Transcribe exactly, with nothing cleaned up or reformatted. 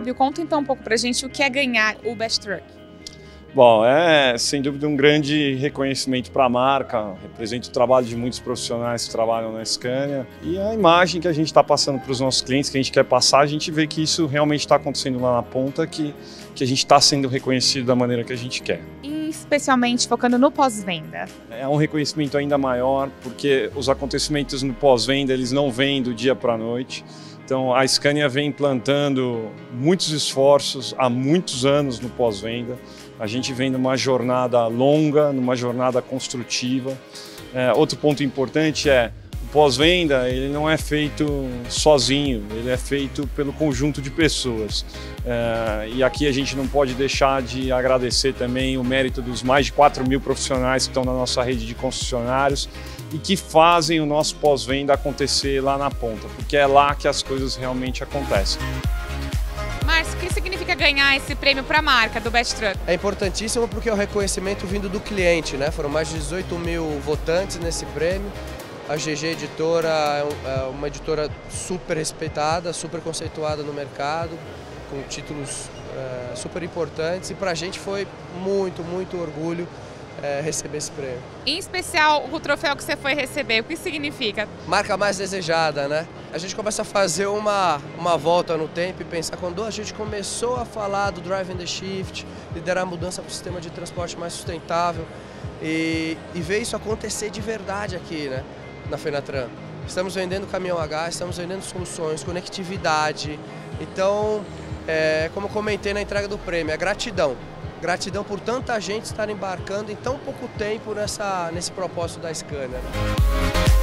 Fábio, conta então um pouco pra gente o que é ganhar o Best Truck. Bom, é sem dúvida um grande reconhecimento para a marca, representa o trabalho de muitos profissionais que trabalham na Scania e a imagem que a gente está passando para os nossos clientes, que a gente quer passar, a gente vê que isso realmente está acontecendo lá na ponta, que, que a gente está sendo reconhecido da maneira que a gente quer. Especialmente focando no pós-venda. É um reconhecimento ainda maior, porque os acontecimentos no pós-venda, eles não vêm do dia para a noite. Então, a Scania vem implantando muitos esforços há muitos anos no pós-venda. A gente vem numa jornada longa, numa jornada construtiva. É, outro ponto importante é, o pós-venda, ele não é feito sozinho, ele é feito pelo conjunto de pessoas. É, e aqui a gente não pode deixar de agradecer também o mérito dos mais de quatro mil profissionais que estão na nossa rede de concessionários e que fazem o nosso pós-venda acontecer lá na ponta, porque é lá que as coisas realmente acontecem. Márcio, o que significa ganhar esse prêmio para a marca do Best Truck? É importantíssimo porque é um reconhecimento vindo do cliente, né? Foram mais de dezoito mil votantes nesse prêmio. A G G Editora é uma editora super respeitada, super conceituada no mercado, com títulos é, super importantes e para a gente foi muito, muito orgulho é, receber esse prêmio. Em especial o troféu que você foi receber, o que significa? Marca mais desejada, né? A gente começa a fazer uma, uma volta no tempo e pensar quando a gente começou a falar do Driving the Shift, liderar a mudança para o sistema de transporte mais sustentável e, e ver isso acontecer de verdade aqui, né? Na FENATRAN. Estamos vendendo caminhão a gás, estamos vendendo soluções, conectividade. Então, é, como comentei na entrega do prêmio, é gratidão. Gratidão por tanta gente estar embarcando em tão pouco tempo nessa, nesse propósito da Scania.